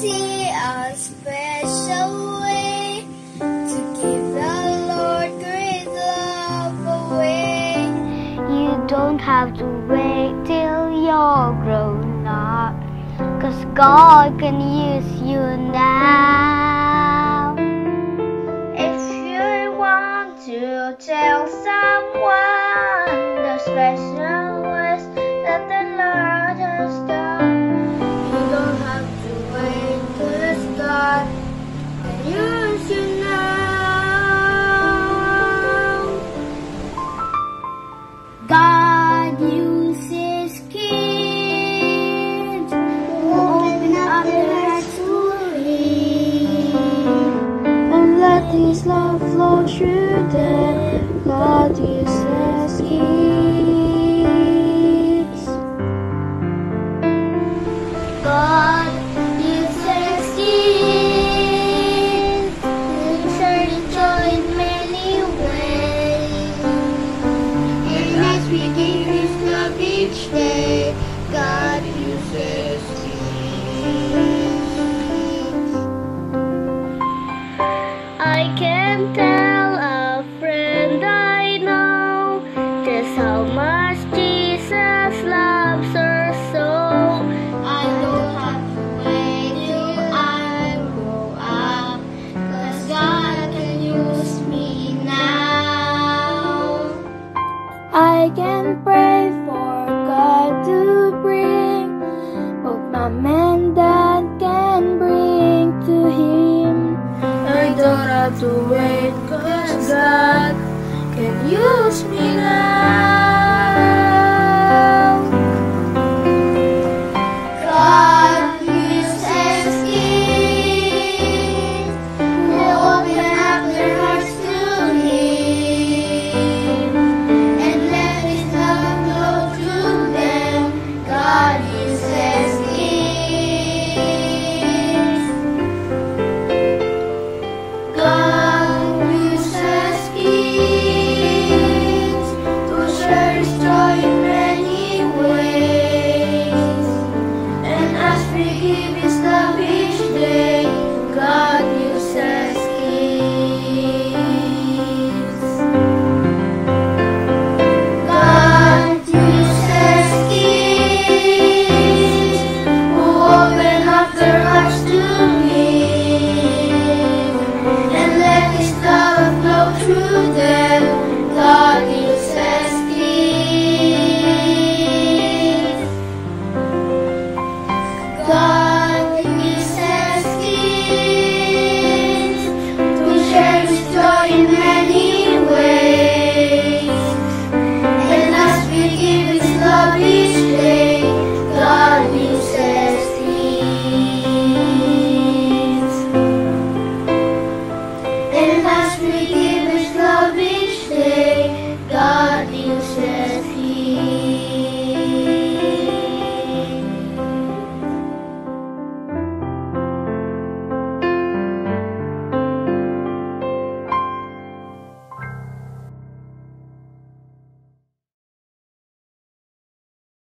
see a special way to give the Lord great love away. You don't have to wait till you're grown up, 'cause God can use you now. If you want to tell someone the special ways that the Lord has done, you don't have to wait till it's done. And use you now. God uses kids who open up their hearts to Him, and let His love flow through them. God uses kids. God uses kids to share joy in many ways. And as we give His love each day, God uses kids. I can tell a friend I know just how much Jesus loves her so. I don't have to wait till I grow up, 'cause God can use me now. I can pray for God to bring both my mom and dad can bring to Him. I don't have to wait, 'cause God can use me now. God uses kids who open up their hearts to Him, and let His love flow through them. God uses kids. God uses kids to share His joy in many ways. And as we give His love each day, God uses kids. God uses kids who open up their hearts to Him, and let His love flow through them. God uses kids. God